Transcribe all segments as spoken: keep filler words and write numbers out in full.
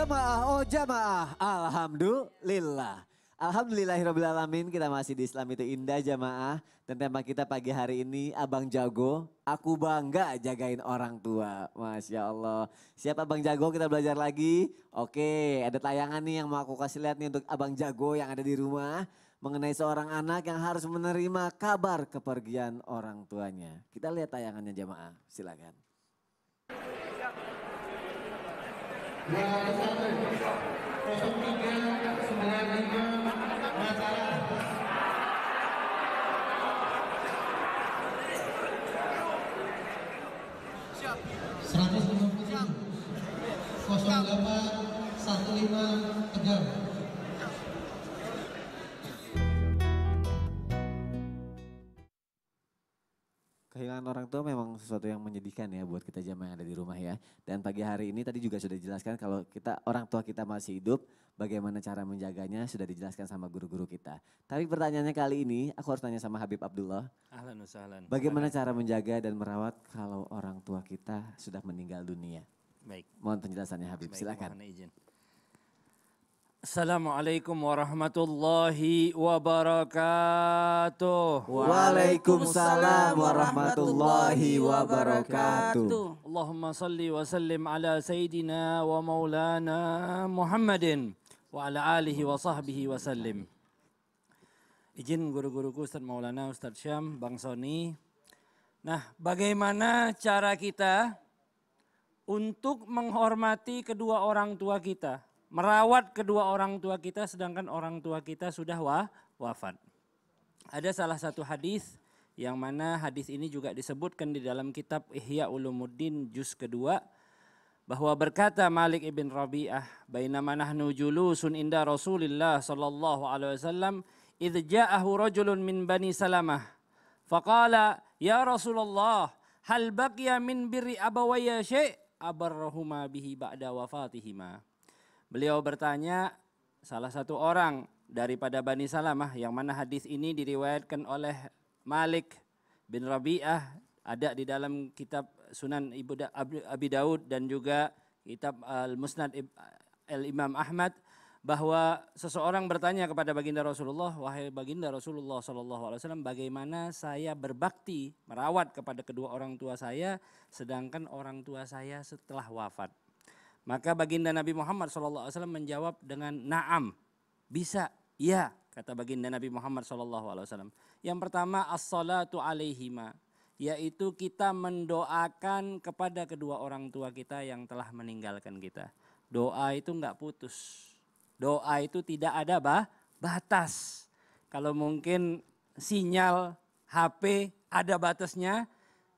Jamaah, oh jamaah, alhamdulillah. Alhamdulillahirrabbilalamin, kita masih di Islam itu indah jamaah. Dan tema kita pagi hari ini, Abang Jago, aku bangga jagain orang tua. Masya Allah. Siapa Abang Jago, kita belajar lagi. Oke, ada tayangan nih yang mau aku kasih lihat nih untuk Abang Jago yang ada di rumah. Mengenai seorang anak yang harus menerima kabar kepergian orang tuanya. Kita lihat tayangannya jamaah, silakan. seratus enam puluh tujuh nol delapan lima Tegal. Kehilangan orang tua memang sesuatu yang menyedihkan ya buat kita jamaah yang ada di rumah ya. Dan pagi hari ini tadi juga sudah dijelaskan kalau kita orang tua kita masih hidup, bagaimana cara menjaganya sudah dijelaskan sama guru-guru kita. Tapi pertanyaannya kali ini aku harus tanya sama Habib Abdullah. Ahlan wa sahlan. Bagaimana ahlan. Cara menjaga dan merawat kalau orang tua kita sudah meninggal dunia? Baik. Mohon penjelasannya Habib, silakan. Izin. Assalamualaikum warahmatullahi wabarakatuh. Waalaikumsalam warahmatullahi wabarakatuh. Allahumma salli wa sallim ala Sayyidina wa Maulana Muhammadin wa ala alihi wa sahbihi wa sallim. Izin guru-guruku Ustaz Maulana, Ustaz Syam, Bang Sony. Nah, bagaimana cara kita untuk menghormati kedua orang tua kita? Merawat kedua orang tua kita sedangkan orang tua kita sudah wa, wafat. Ada salah satu hadis yang mana hadis ini juga disebutkan di dalam kitab Ihya Ulumuddin juz kedua. Bahwa berkata Malik ibn Rabi'ah, bainama nahnu julusun inda Rasulillah sallallahu alaihi wasallam, idh ja'ahu rajulun min Bani Salamah. Faqala, ya Rasulullah, hal baqiya min birri abawaya syai' abarrahuma bihi ba'da wafatihima. Beliau bertanya salah satu orang daripada Bani Salamah yang mana hadis ini diriwayatkan oleh Malik bin Rabi'ah, ada di dalam kitab Sunan Abi Daud dan juga kitab Al-Musnad Al-Imam Ahmad, bahwa seseorang bertanya kepada baginda Rasulullah, wahai baginda Rasulullah sallallahu alaihi wasallam, bagaimana saya berbakti merawat kepada kedua orang tua saya sedangkan orang tua saya setelah wafat. Maka baginda Nabi Muhammad sallallahu alaihi wasallam menjawab dengan na'am. Bisa, iya, kata baginda Nabi Muhammad sallallahu alaihi wasallam. Yang pertama as-salatu alaihima, yaitu kita mendoakan kepada kedua orang tua kita yang telah meninggalkan kita. Doa itu enggak putus. Doa itu tidak ada bah, batas. Kalau mungkin sinyal H P ada batasnya.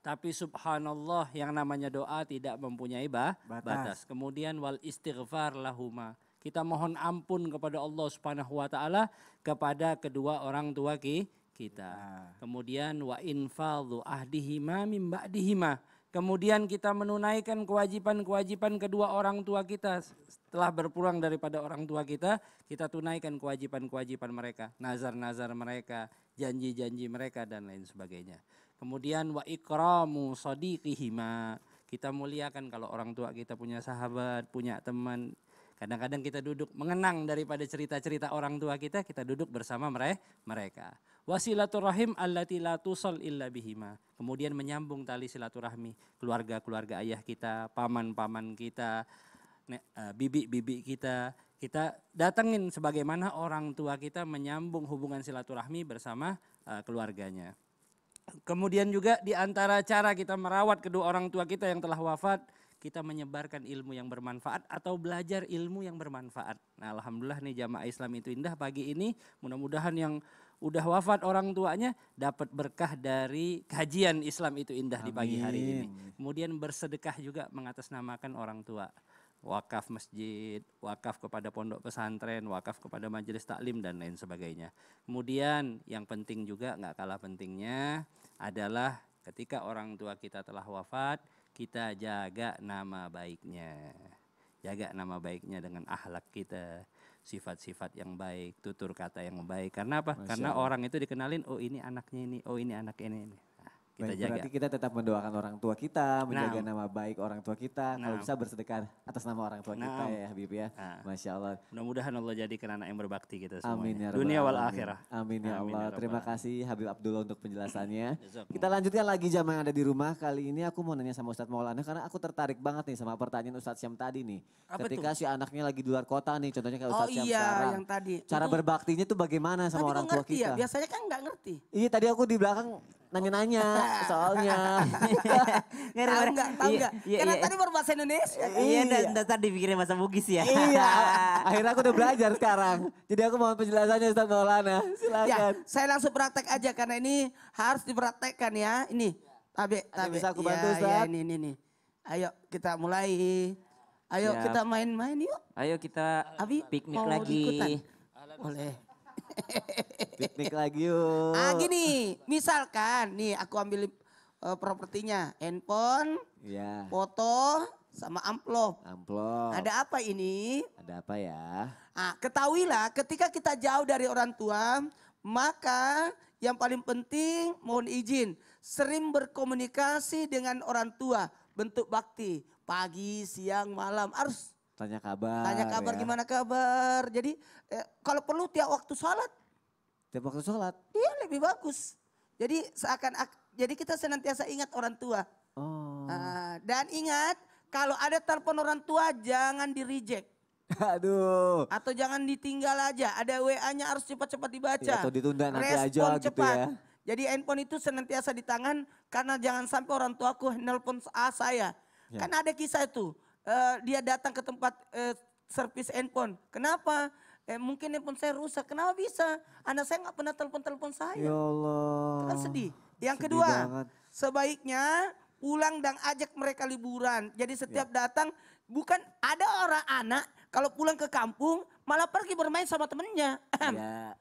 Tapi subhanallah yang namanya doa tidak mempunyai bah, batas. batas. Kemudian wal istighfar lahuma. Kita mohon ampun kepada Allah Subhanahu wa taala kepada kedua orang tua ki, kita. Nah. Kemudian wa infadhu ahdihima mim ba'dihima. Kemudian kita menunaikan kewajiban-kewajiban kedua orang tua kita setelah berpulang daripada orang tua kita, kita tunaikan kewajiban-kewajiban mereka, nazar-nazar mereka, janji-janji mereka dan lain sebagainya. Kemudian wa ikramu sadiqihima, kita muliakan kalau orang tua kita punya sahabat, punya teman. Kadang-kadang kita duduk mengenang daripada cerita-cerita orang tua kita, kita duduk bersama mereka. Wa silaturahim allati la tusal illa bihima. Kemudian menyambung tali silaturahmi keluarga-keluarga ayah kita, paman-paman kita, bibi-bibi kita. Kita datengin sebagaimana orang tua kita menyambung hubungan silaturahmi bersama keluarganya. Kemudian juga di antara cara kita merawat kedua orang tua kita yang telah wafat, kita menyebarkan ilmu yang bermanfaat atau belajar ilmu yang bermanfaat. Nah, alhamdulillah nih jamaah Islam itu indah pagi ini, mudah-mudahan yang udah wafat orang tuanya dapat berkah dari kajian Islam itu indah. Amin. Di pagi hari ini. Kemudian bersedekah juga mengatasnamakan orang tua. Wakaf masjid, wakaf kepada pondok pesantren, wakaf kepada majelis taklim dan lain sebagainya. Kemudian yang penting juga nggak kalah pentingnya adalah ketika orang tua kita telah wafat, kita jaga nama baiknya. Jaga nama baiknya dengan akhlak kita, sifat-sifat yang baik, tutur kata yang baik. Karena apa? Masya Allah. Karena orang itu dikenalin, oh ini anaknya ini, oh ini anak ini. Nah, kita Kita baik, jaga. Berarti kita tetap mendoakan orang tua kita, menjaga nah. nama baik orang tua kita. Nah. Kalau bisa bersedekah atas nama orang tua nah. kita ya Habib ya. Nah. Masya Allah. Mudah-mudahan Allah jadikan anak yang berbakti kita semuanya. Amin ya Rabbal Dunia wal akhirah. Amin ya Allah. Amin ya terima kasih Habib Abdullah untuk penjelasannya. Kita lanjutkan lagi jam yang ada di rumah. Kali ini aku mau nanya sama Ustaz Maulana karena aku tertarik banget nih sama pertanyaan Ustaz Syam tadi nih. Apa Ketika itu? Si anaknya lagi di luar kota nih, contohnya kayak Ustaz oh, Syam iya, sekarang. Yang tadi. Cara itu, berbaktinya tuh bagaimana sama orang tua kita? Ya, biasanya kan nggak ngerti. Iya tadi aku di belakang nanya-nanya soalnya. Tahu nggak, tahu nggak. Karena tadi baru bahasa Indonesia. Iya, dan tadi dipikirin bahasa Bugis ya. Iya, akhirnya aku udah belajar sekarang. Jadi aku mau penjelasannya Ustaz Maulana, silakan. Ya, saya langsung praktek aja karena ini harus dipraktekkan ya. Ini, tabe, tabe. Bisa aku bantu Ustaz? Ya, ini, ini, ini. Ayo kita mulai. Ayo ya. Kita main-main yuk. Ayo kita Abi, piknik mau lagi. Ikutan? Boleh. Piknik lagi yuk. Ah gini, misalkan nih aku ambil uh, propertinya, handphone, ya. Foto, sama amplop. Amplop. Ada apa ini? Ada apa ya? Ah ketahuilah ketika kita jauh dari orang tua, maka yang paling penting mohon izin, sering berkomunikasi dengan orang tua, bentuk bakti. Pagi, siang, malam harus tanya kabar. Tanya kabar ya. Gimana kabar. Jadi eh, kalau perlu tiap waktu sholat. Tiap waktu sholat? Iya lebih bagus. Jadi seakan jadi kita senantiasa ingat orang tua. Oh. Uh, dan ingat kalau ada telepon orang tua jangan di reject. Aduh. Atau jangan ditinggal aja. Ada W A-nya harus cepat-cepat dibaca. Ya, atau ditunda nanti respon aja cepat. Gitu ya. Jadi handphone itu senantiasa di tangan karena jangan sampai orang tuaku nelpon saya. Ya. Kan ada kisah itu, uh, dia datang ke tempat uh, servis handphone. Kenapa? Eh, mungkin handphone saya rusak. Kenapa bisa? Anak saya nggak pernah telepon-telepon saya. Ya Allah. Itu kan sedih. Yang sedih kedua, banget. Sebaiknya pulang dan ajak mereka liburan. Jadi setiap ya. Datang, bukan ada orang anak kalau pulang ke kampung malah pergi bermain sama temennya. Ya.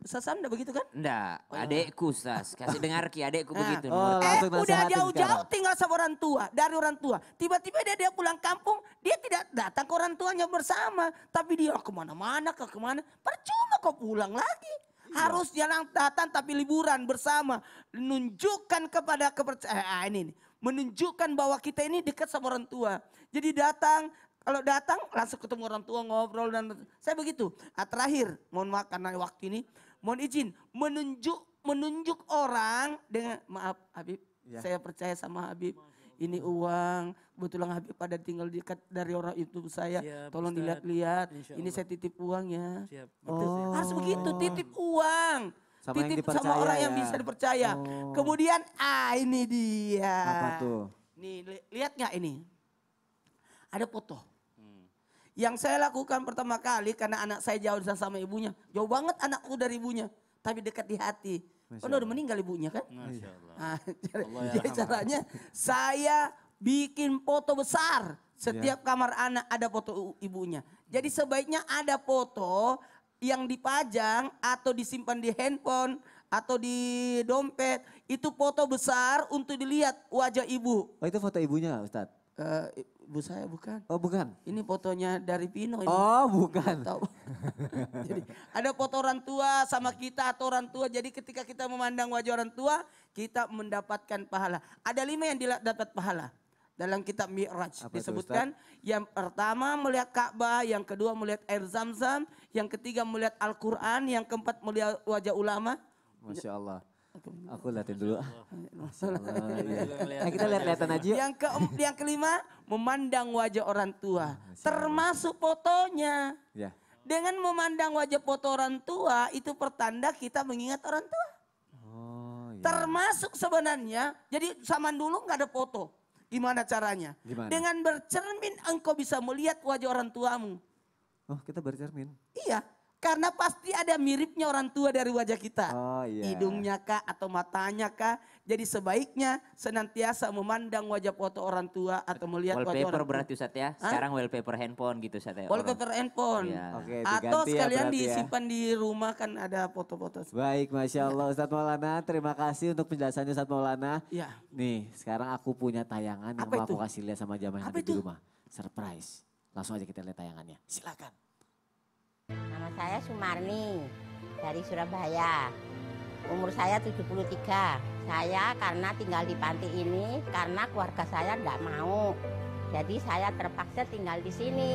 Sasan udah begitu kan? Enggak, oh. adekku Sas. Kasih dengar Ki, adekku nah. begitu. Oh, eh udah jauh-jauh tinggal sama orang tua, dari orang tua. Tiba-tiba dia, dia pulang kampung, dia tidak datang ke orang tuanya bersama. Tapi dia kemana-mana, ke kemana. Percuma kok pulang lagi. Iya. Harus jalan datang tapi liburan bersama. Menunjukkan kepada kepercayaan ini. Menunjukkan bahwa kita ini dekat sama orang tua. Jadi datang. Kalau datang langsung ketemu orang tua ngobrol dan saya begitu. Nah, terakhir mohon maaf karena waktu ini mohon izin menunjuk menunjuk orang dengan maaf Habib ya. Saya percaya sama Habib ini uang kebetulan Habib pada tinggal dekat dari orang itu saya ya, tolong dilihat-lihat ini saya titip uang ya. Siap. Oh. Harus begitu titip uang. Sama titip sama orang ya. Yang bisa dipercaya. Oh. Kemudian ah ini dia. Apa tuh? Nih li lihat nggak ini? Ada foto. Hmm. Yang saya lakukan pertama kali karena anak saya jauh sama ibunya. Jauh banget anakku dari ibunya. Tapi dekat di hati. Oh udah meninggal ibunya kan? Masya Allah. Nah, Allah jadi ya caranya Allah. Saya bikin foto besar. Setiap ya. Kamar anak ada foto ibunya. Jadi sebaiknya ada foto yang dipajang atau disimpan di handphone. Atau di dompet. Itu foto besar untuk dilihat wajah ibu. Oh itu foto ibunya Ustadz? Uh, ibu saya bukan. Oh bukan? Ini fotonya dari Pino. Ini. Oh bukan. Jadi ada foto orang tua sama kita atau orang tua. Jadi ketika kita memandang wajah orang tua, kita mendapatkan pahala. Ada lima yang dapat pahala. Dalam kitab Mi'raj apa disebutkan. Itu, yang pertama melihat Ka'bah, yang kedua melihat air zam-zam, yang ketiga melihat Al-Quran, yang keempat melihat wajah ulama. Masya Allah. Aku lihatin dulu. Nah, kita lihat-lihatan aja. Yang ke yang kelima memandang wajah orang tua, termasuk fotonya. Ya. Dengan memandang wajah foto orang tua itu pertanda kita mengingat orang tua. Oh, ya. Termasuk sebenarnya. Jadi zaman dulu nggak ada foto. Gimana caranya? Gimana? Dengan bercermin engkau bisa melihat wajah orang tuamu. Oh, kita bercermin. Iya. Karena pasti ada miripnya orang tua dari wajah kita. Oh, yeah. Hidungnya kah atau matanya kah. Jadi sebaiknya senantiasa memandang wajah foto orang tua atau melihat wallpaper wajah orang tua. Wallpaper berarti Ustaz ya? Sekarang Hah? Wallpaper handphone gitu Ustaz ya? Wallpaper orang. Handphone. Oh, yeah. Okay, atau sekalian ya, disimpan ya. Di rumah kan ada foto-foto. Baik Masya Allah Ustaz Maulana. Terima kasih untuk penjelasannya Ustaz Maulana. Ya. Nih sekarang aku punya tayangan apa yang mau aku kasih lihat sama jamaah di rumah. Surprise. Langsung aja kita lihat tayangannya. Silakan. Nama saya Sumarni dari Surabaya. Umur saya tujuh puluh tiga. Saya karena tinggal di panti ini karena keluarga saya tidak mau. Jadi saya terpaksa tinggal di sini.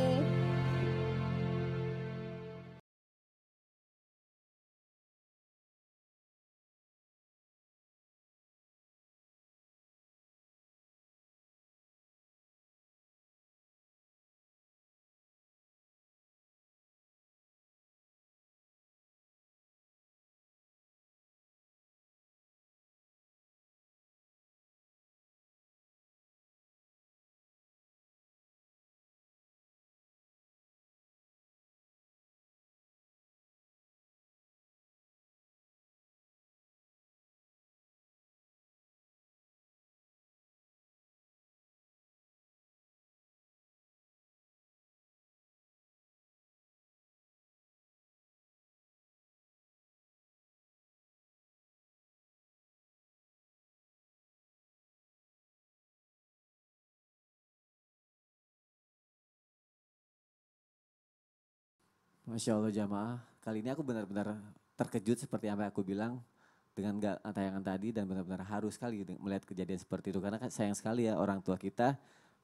Masya Allah jamaah, kali ini aku benar-benar terkejut seperti apa yang aku bilang dengan tayangan tadi, dan benar-benar harus sekali melihat kejadian seperti itu. Karena sayang sekali ya, orang tua kita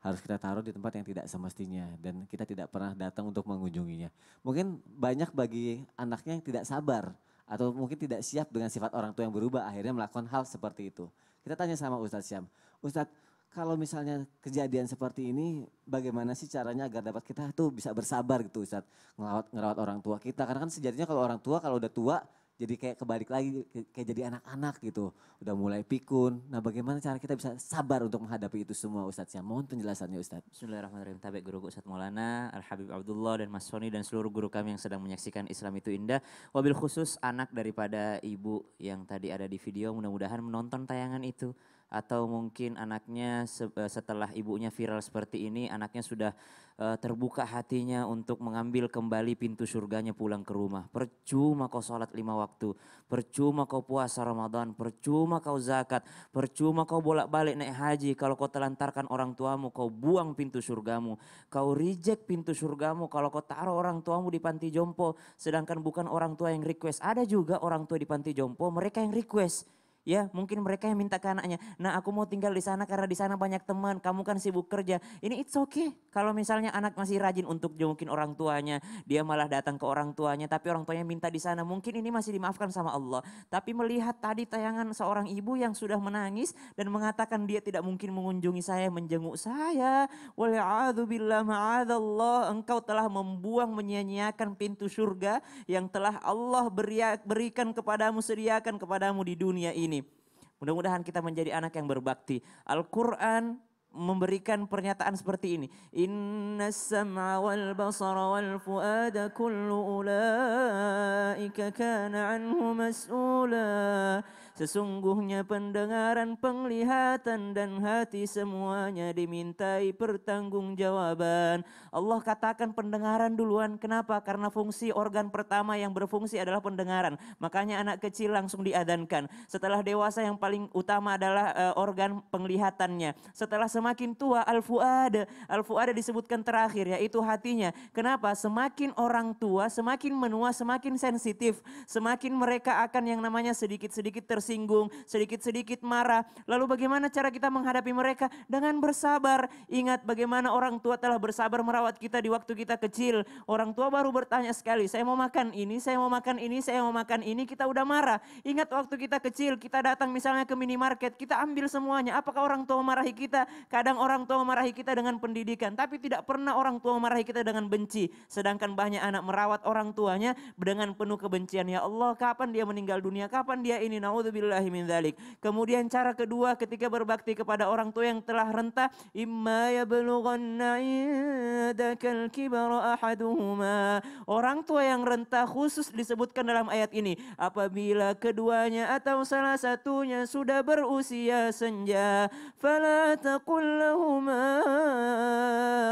harus kita taruh di tempat yang tidak semestinya dan kita tidak pernah datang untuk mengunjunginya. Mungkin banyak bagi anaknya yang tidak sabar atau mungkin tidak siap dengan sifat orang tua yang berubah, akhirnya melakukan hal seperti itu. Kita tanya sama Ustaz Syam. Ustaz, kalau misalnya kejadian seperti ini, bagaimana sih caranya agar dapat kita tuh bisa bersabar gitu Ustaz, ngerawat, ngerawat orang tua kita? Karena kan sejatinya kalau orang tua kalau udah tua jadi kayak kebalik lagi, kayak jadi anak-anak gitu. Udah mulai pikun. Nah, bagaimana cara kita bisa sabar untuk menghadapi itu semua Ustaz? Ya, mohon penjelasannya Ustaz. Bismillahirrahmanirrahim. Tabik guru Ustaz Maulana, Al Habib Abdullah dan Mas Soni dan seluruh guru kami yang sedang menyaksikan Islam Itu Indah. Wabil khusus anak daripada ibu yang tadi ada di video, mudah-mudahan menonton tayangan itu. Atau mungkin anaknya setelah ibunya viral seperti ini, anaknya sudah terbuka hatinya untuk mengambil kembali pintu surganya pulang ke rumah. Percuma kau sholat lima waktu, percuma kau puasa Ramadan, percuma kau zakat, percuma kau bolak-balik naik haji. Kalau kau telantarkan orang tuamu, kau buang pintu surgamu. Kau reject pintu surgamu kalau kau taruh orang tuamu di panti jompo. Sedangkan bukan orang tua yang request. Ada juga orang tua di panti jompo, mereka yang request. Ya, mungkin mereka yang minta ke anaknya, nah aku mau tinggal di sana karena di sana banyak teman, kamu kan sibuk kerja. Ini it's okay. Kalau misalnya anak masih rajin untuk jengukin orang tuanya, dia malah datang ke orang tuanya, tapi orang tuanya minta di sana, mungkin ini masih dimaafkan sama Allah. Tapi melihat tadi tayangan seorang ibu yang sudah menangis dan mengatakan dia tidak mungkin mengunjungi saya, menjenguk saya. Wal'adzubillah ma'adallah, engkau telah membuang, menyia-nyiakan pintu surga yang telah Allah berikan kepadamu, sediakan kepadamu di dunia ini. Mudah-mudahan kita menjadi anak yang berbakti. Al-Quran memberikan pernyataan seperti ini. Inna as-sam'a wal basara wal fu'ada kullu ulaika kana anhu mas'ula. Sesungguhnya pendengaran, penglihatan dan hati semuanya dimintai pertanggungjawaban. Allah katakan pendengaran duluan. Kenapa? Karena fungsi organ pertama yang berfungsi adalah pendengaran. Makanya anak kecil langsung diadzankan. Setelah dewasa yang paling utama adalah uh, organ penglihatannya. Setelah semakin tua al-fu'ad, al-fu'ad disebutkan terakhir, yaitu hatinya. Kenapa? Semakin orang tua, semakin menua, semakin sensitif, semakin mereka akan yang namanya sedikit-sedikit tersinggung, sedikit-sedikit marah. Lalu bagaimana cara kita menghadapi mereka? Dengan bersabar. Ingat bagaimana orang tua telah bersabar merawat kita di waktu kita kecil. Orang tua baru bertanya sekali, saya mau makan ini, saya mau makan ini, saya mau makan ini, kita udah marah. Ingat waktu kita kecil, kita datang misalnya ke minimarket, kita ambil semuanya. Apakah orang tua marahi kita? Kadang orang tua memarahi kita dengan pendidikan, tapi tidak pernah orang tua memarahi kita dengan benci. Sedangkan banyak anak merawat orang tuanya dengan penuh kebencian. Ya Allah, kapan dia meninggal dunia, kapan dia ini, naudzubillahi min dzalik. Kemudian cara kedua ketika berbakti kepada orang tua yang telah renta, imma yablughanna indakal kibara ahaduhuma. Orang tua yang renta khusus disebutkan dalam ayat ini, apabila keduanya atau salah satunya sudah berusia senja, fala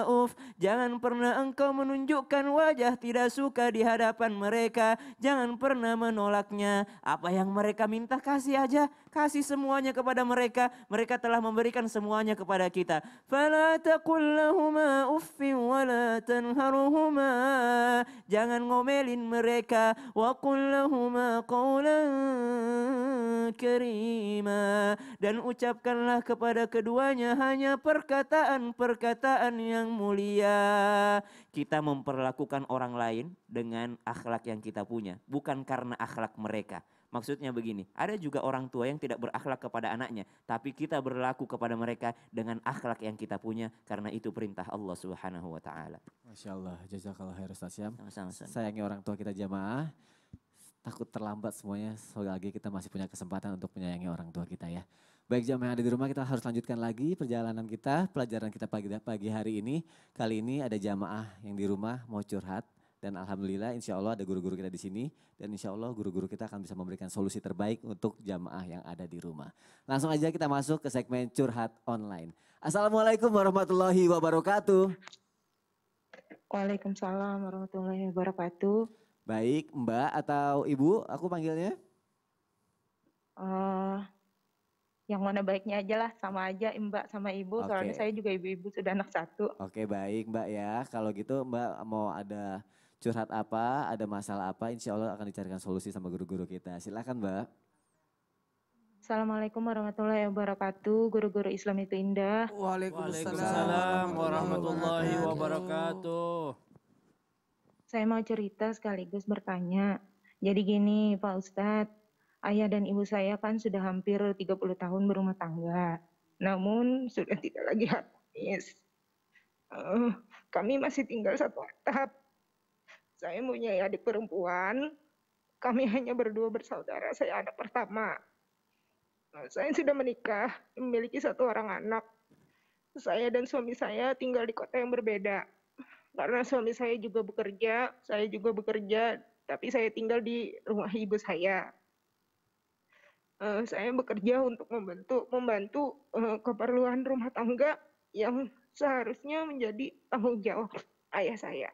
Uf. Jangan pernah engkau menunjukkan wajah tidak suka di hadapan mereka. Jangan pernah menolaknya. Apa yang mereka minta kasih aja, kasih semuanya kepada mereka, mereka telah memberikan semuanya kepada kita. Fala taqul lahuma uffin wala tanharuhuma, jangan ngomelin mereka. Wa qul lahuma qawlan karima, dan ucapkanlah kepada keduanya hanya perkataan-perkataan yang mulia. Kita memperlakukan orang lain dengan akhlak yang kita punya, bukan karena akhlak mereka. Maksudnya begini, ada juga orang tua yang tidak berakhlak kepada anaknya, tapi kita berlaku kepada mereka dengan akhlak yang kita punya, karena itu perintah Allah Subhanahu wa Ta'ala. Masya Allah, jazakallah khair Ustaz Syam. Sayangi orang tua kita jamaah, takut terlambat semuanya, semoga lagi kita masih punya kesempatan untuk menyayangi orang tua kita ya. Baik jamaah yang ada di rumah, kita harus lanjutkan lagi perjalanan kita, pelajaran kita pagi, pagi hari ini. Kali ini ada jamaah yang di rumah mau curhat. Dan alhamdulillah insya Allah ada guru-guru kita di sini. Dan insya Allah guru-guru kita akan bisa memberikan solusi terbaik untuk jamaah yang ada di rumah. Langsung aja kita masuk ke segmen curhat online. Assalamualaikum warahmatullahi wabarakatuh. Waalaikumsalam warahmatullahi wabarakatuh. Baik Mbak atau Ibu, aku panggilnya? Uh, yang mana baiknya aja lah, sama aja Mbak sama Ibu. Okay. Soalnya saya juga ibu-ibu sudah anak satu. Oke okay, baik Mbak ya, kalau gitu Mbak mau ada... curhat apa, ada masalah apa, insya Allah akan dicarikan solusi sama guru-guru kita. Silakan Mbak. Assalamualaikum warahmatullahi wabarakatuh. Guru-guru Islam itu indah. Waalaikumsalam warahmatullahi wabarakatuh. Saya mau cerita sekaligus bertanya. Jadi gini Pak Ustadz, ayah dan ibu saya kan sudah hampir tiga puluh tahun berumah tangga. Namun sudah tidak lagi harmonis. Uh, kami masih tinggal satu atap. Saya punya adik perempuan, kami hanya berdua bersaudara, saya anak pertama. Saya sudah menikah, memiliki satu orang anak. Saya dan suami saya tinggal di kota yang berbeda. Karena suami saya juga bekerja, saya juga bekerja, tapi saya tinggal di rumah ibu saya. Saya bekerja untuk membantu, membantu keperluan rumah tangga yang seharusnya menjadi tanggung jawab ayah saya.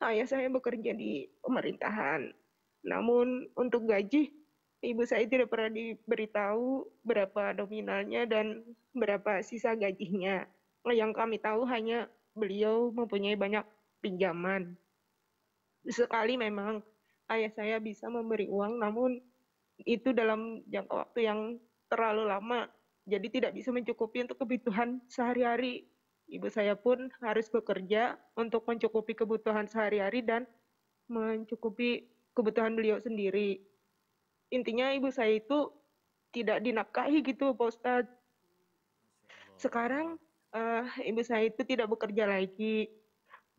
Ayah saya bekerja di pemerintahan, namun untuk gaji, ibu saya tidak pernah diberitahu berapa nominalnya dan berapa sisa gajinya. Yang kami tahu hanya beliau mempunyai banyak pinjaman. Sekali memang ayah saya bisa memberi uang, namun itu dalam jangka waktu yang terlalu lama, jadi tidak bisa mencukupi untuk kebutuhan sehari-hari. Ibu saya pun harus bekerja untuk mencukupi kebutuhan sehari-hari dan mencukupi kebutuhan beliau sendiri. Intinya ibu saya itu tidak dinafkahi gitu Pak Ustadz. Sekarang uh, ibu saya itu tidak bekerja lagi.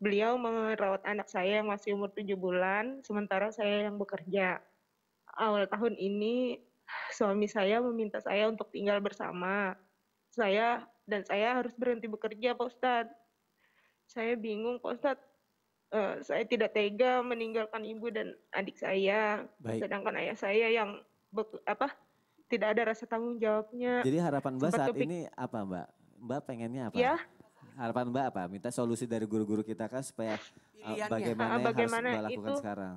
Beliau merawat anak saya yang masih umur tujuh bulan, sementara saya yang bekerja. Awal tahun ini suami saya meminta saya untuk tinggal bersama. Saya dan saya harus berhenti bekerja Pak Ustadz. Saya bingung Pak Ustadz, uh, saya tidak tega meninggalkan ibu dan adik saya. Baik. Sedangkan ayah saya yang apa tidak ada rasa tanggung jawabnya. Jadi harapan Mbak saat ini apa Mbak? Mbak pengennya apa? Ya. Harapan Mbak apa? Minta solusi dari guru-guru kita kan supaya uh, bagaimana, bagaimana yang harus Mbak lakukan itu, sekarang?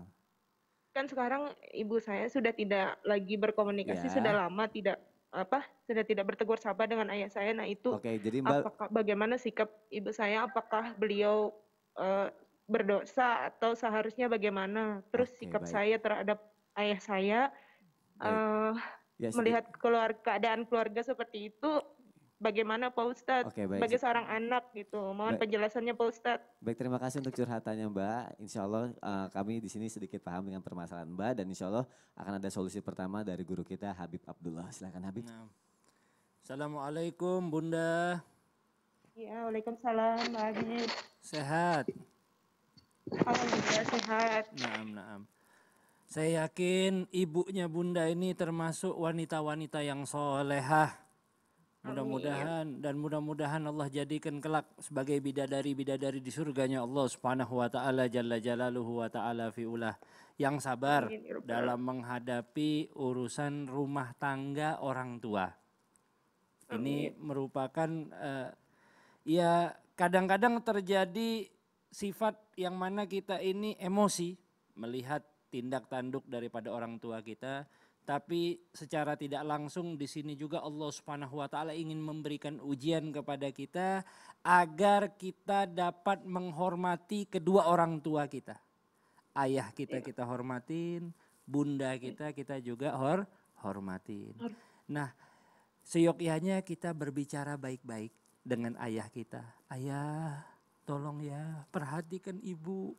Kan sekarang ibu saya sudah tidak lagi berkomunikasi, ya. Sudah lama tidak apa sudah tidak bertegur sapa dengan ayah saya. Nah itu Oke, jadi Mbak... apakah, bagaimana sikap ibu saya, apakah beliau uh, berdosa atau seharusnya bagaimana? Terus Oke, sikap baik. saya terhadap ayah saya uh, ya, melihat keluarga, keadaan keluarga seperti itu bagaimana Pak Ustadz? Oke, sebagai seorang anak gitu, mohon baik. penjelasannya Pak Ustadz. Baik, terima kasih untuk curhatannya Mbak. Insya Allah uh, kami di sini sedikit paham dengan permasalahan Mbak dan insya Allah akan ada solusi pertama dari guru kita Habib Abdullah. Silakan Habib. Nah. Assalamualaikum Bunda. Ya, waalaikumsalam Mbak Habib. Sehat. Alhamdulillah sehat. Naam, naam. Saya yakin ibunya Bunda ini termasuk wanita-wanita yang solehah. Mudah-mudahan dan mudah-mudahan Allah jadikan kelak sebagai bidadari-bidadari di surganya Allah Subhanahu wa Ta'ala jalla jalaluhu wa ta'ala fiulah, yang sabar dalam menghadapi urusan rumah tangga orang tua. Ini merupakan uh, ya kadang-kadang terjadi sifat yang mana kita ini emosi melihat tindak tanduk daripada orang tua kita. Tapi secara tidak langsung di sini juga Allah Subhanahu wa taala ingin memberikan ujian kepada kita agar kita dapat menghormati kedua orang tua kita. Ayah kita kita hormatin, bunda kita kita juga hor hormatin. Nah, seyogyanya kita berbicara baik-baik dengan ayah kita. Ayah, tolong ya, perhatikan ibu.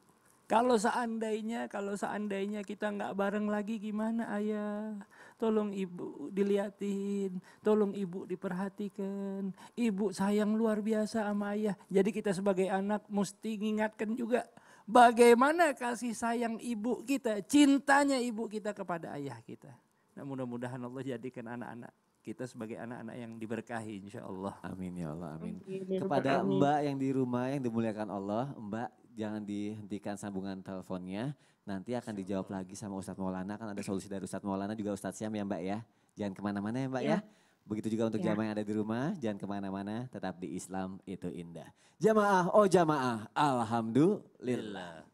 Kalau seandainya, kalau seandainya kita nggak bareng lagi gimana ayah? Tolong ibu diliatin, tolong ibu diperhatikan. Ibu sayang luar biasa sama ayah. Jadi kita sebagai anak mesti ngingatkan juga bagaimana kasih sayang ibu kita, cintanya ibu kita kepada ayah kita. Nah, mudah-mudahan Allah jadikan anak-anak kita sebagai anak-anak yang diberkahi insya Allah. Amin ya Allah, amin. Kepada mbak yang di rumah yang dimuliakan Allah, mbak jangan dihentikan sambungan teleponnya. Nanti akan dijawab lagi sama Ustaz Maulana, kan ada solusi dari Ustaz Maulana juga Ustaz Syam ya mbak ya. Jangan kemana-mana ya mbak ya. ya. Begitu juga untuk ya. jamaah yang ada di rumah, jangan kemana-mana, tetap di Islam itu indah. Jamaah, oh jamaah, alhamdulillah.